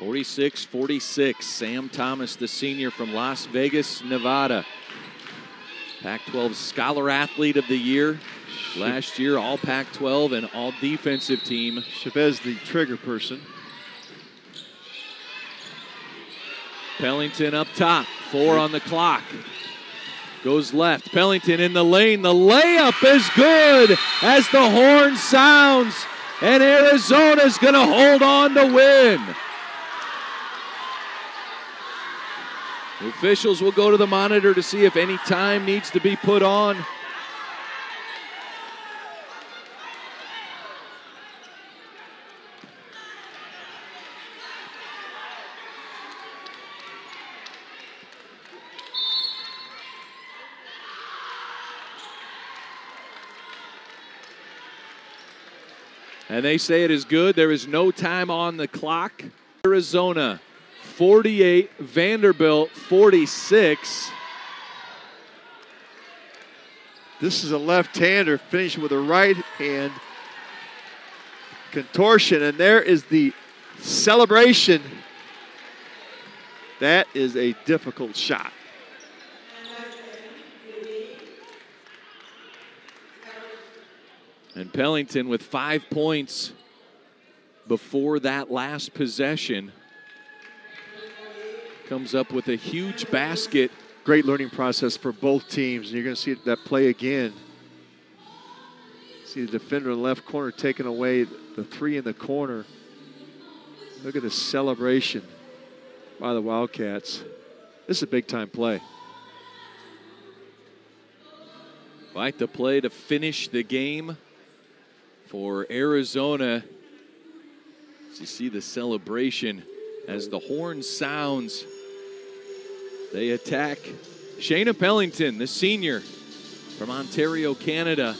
46-46. Sam Thomas, the senior from Las Vegas, Nevada. Pac-12 Scholar Athlete of the Year. Last year, all Pac-12 and all defensive team. Chavez, the trigger person. Pellington up top. 4 on the clock. Goes left. Pellington in the lane. The layup is good as the horn sounds. And Arizona's going to hold on to win. The officials will go to the monitor to see if any time needs to be put on. And they say it is good. There is no time on the clock. Arizona 48, Vanderbilt 46. This is a left-hander finishing with a right hand contortion. And there is the celebration. That is a difficult shot. And Pellington with 5 points before that last possession comes up with a huge basket. Great learning process for both teams. You're going to see that play again. See the defender in the left corner taking away the three in the corner. Look at the celebration by the Wildcats. This is a big-time play. Fight the play to finish the game for Arizona. As you see the celebration as the horn sounds, they attack. Shaina Pellington, the senior from Ontario, Canada,